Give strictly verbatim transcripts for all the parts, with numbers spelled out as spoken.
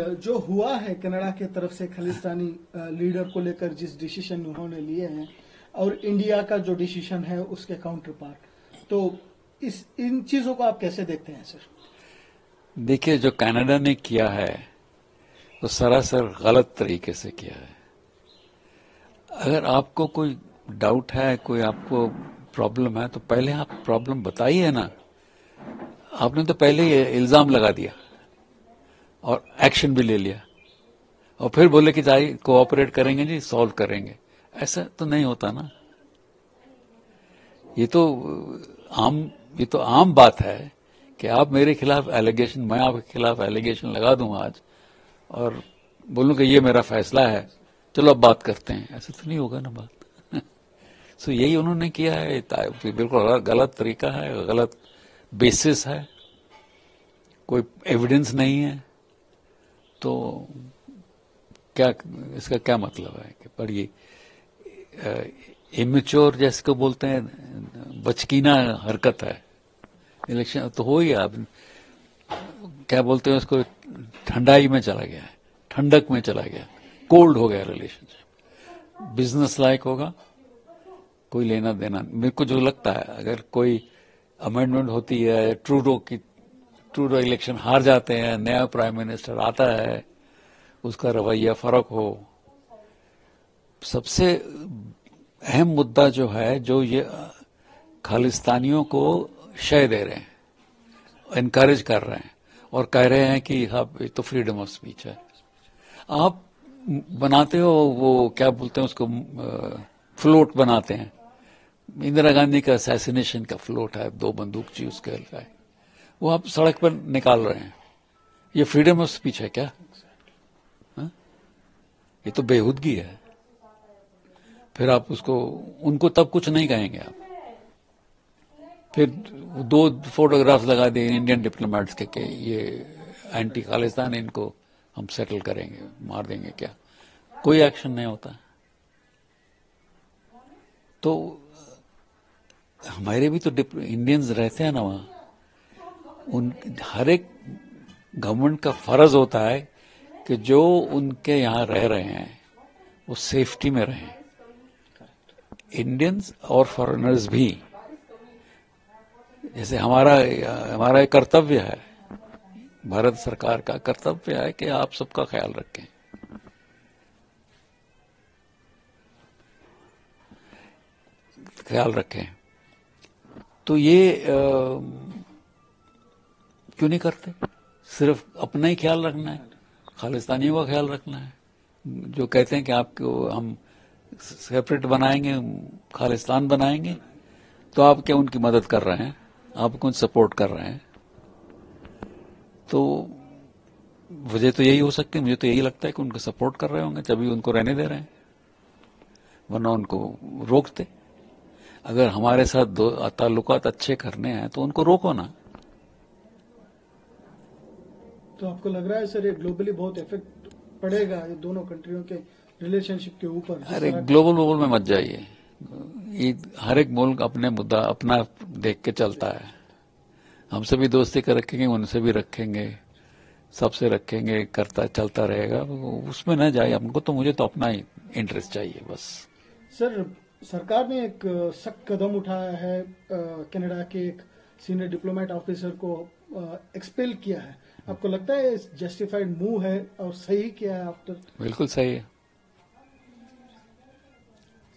जो हुआ है कनाडा के तरफ से खालिस्तानी लीडर को लेकर जिस डिसीजन उन्होंने लिए हैं और इंडिया का जो डिसीजन है उसके काउंटर पार्ट, तो इस इन चीजों को आप कैसे देखते हैं सर? देखिए, जो कनाडा ने किया है वो सरासर गलत तरीके से किया है। अगर आपको कोई डाउट है, कोई आपको प्रॉब्लम है, तो पहले आप प्रॉब्लम बताइए ना। आपने तो पहले ही इल्जाम लगा दिया और एक्शन भी ले लिया और फिर बोले कि जाइए कोऑपरेट करेंगे जी, सॉल्व करेंगे। ऐसा तो नहीं होता ना। ये तो आम ये तो आम बात है कि आप मेरे खिलाफ एलिगेशन, मैं आपके खिलाफ एलिगेशन लगा दूं आज और बोलूं कि ये मेरा फैसला है, चलो अब बात करते हैं। ऐसा तो नहीं होगा ना बात। सो यही उन्होंने किया है। बिल्कुल गलत तरीका है, गलत बेसिस है, कोई एविडेंस नहीं है, तो क्या इसका क्या मतलब है? कि पर ये इमेच्योर, जैसे को बोलते हैं, बचकीना हरकत है। इलेक्शन तो हो ही, आप क्या बोलते हैं उसको, ठंडाई में चला गया है, ठंडक में चला गया, कोल्ड हो गया रिलेशनशिप। बिजनेस लायक होगा, कोई लेना देना। मेरे को जो लगता है, अगर कोई अमेंडमेंट होती है, ट्रूडो की ट्रूडो इलेक्शन हार जाते हैं, नया प्राइम मिनिस्टर आता है, उसका रवैया फर्क हो। सबसे अहम मुद्दा जो है, जो ये खालिस्तानियों को शय दे रहे हैं, इनकरेज कर रहे हैं और कह रहे हैं कि हाँ ये तो फ्रीडम ऑफ स्पीच है। आप बनाते हो वो क्या बोलते हैं उसको, फ्लोट बनाते हैं। इंदिरा गांधी का असैसिनेशन का फ्लोट है, दो बंदूक जी उसके हल्का है, वो आप सड़क पर निकाल रहे हैं। ये फ्रीडम ऑफ स्पीच है क्या? हा? ये तो बेहूदगी है। फिर आप उसको उनको तब कुछ नहीं कहेंगे आप। फिर दो फोटोग्राफ लगा दिए इंडियन डिप्लोमेट्स के, के ये एंटी खालिस्तान, इनको हम सेटल करेंगे, मार देंगे। क्या कोई एक्शन नहीं होता? तो हमारे भी तो इंडियंस रहते हैं ना वहां। उन हर एक गवर्नमेंट का फर्ज होता है कि जो उनके यहाँ रह रहे हैं वो सेफ्टी में रहें। इंडियंस और फॉरेनर्स भी, जैसे हमारा हमारा कर्तव्य है, भारत सरकार का कर्तव्य है कि आप सबका ख्याल रखें। ख्याल रखें तो ये आ, क्यों नहीं करते? सिर्फ अपना ही ख्याल रखना है, खालिस्तानियों का ख्याल रखना है। जो कहते हैं कि आपको हम सेपरेट बनाएंगे, खालिस्तान बनाएंगे, तो आप क्या उनकी मदद कर रहे हैं? आप उनको सपोर्ट कर रहे हैं? तो वजह तो यही हो सकती है, मुझे तो यही लगता है कि उनको सपोर्ट कर रहे होंगे तभी उनको रहने दे रहे हैं, वरना उनको रोकते। अगर हमारे साथ ताल्लुकात अच्छे करने हैं तो उनको रोको ना। तो आपको लग रहा है सर ये ग्लोबली बहुत इफेक्ट पड़ेगा ये दोनों कंट्रियों के रिलेशनशिप के ऊपर? अरे ग्लोबल वोबल में मत जाइए। हर एक मुल्क अपने मुद्दा अपना देख के चलता है। हमसे भी दोस्ती कर रखेंगे, उनसे भी रखेंगे, सबसे रखेंगे, करता चलता रहेगा। उसमें ना जाए हमको, तो मुझे तो अपना ही इंटरेस्ट चाहिए बस। सर, सरकार ने एक सख्त कदम उठाया है, कनाडा के एक सीनियर डिप्लोमेट ऑफिसर को एक्सपेल किया है। आपको लगता है जस्टिफाइड मूव है और सही क्या है? आप तो बिल्कुल सही है,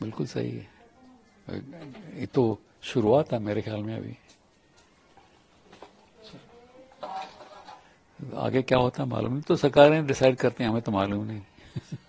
बिल्कुल सही है। ये तो शुरुआत है मेरे ख्याल में। अभी आगे क्या होता है मालूम नहीं, तो सरकारें डिसाइड करती हैं, हमें तो मालूम नहीं।